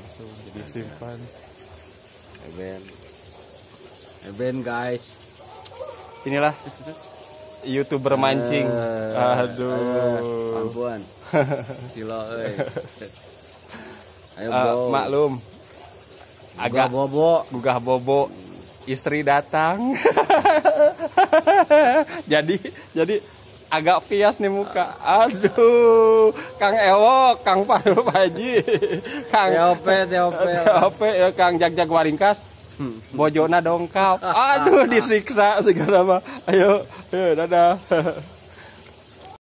langsung, jadi simpan. Eben guys, inilah YouTuber mancing. Aduh, ampun. Silo euy. Ayo maklum. Agak bobo, gugah bobo. Istri datang. jadi agak pias nih muka. Aduh, Kang Ewo, Kang Panul Paji, Kang TOP ya, Kang Jag-Jag Waringkas. Bojona dongkap. Aduh, disiksa segala macam. Ayo, dadah.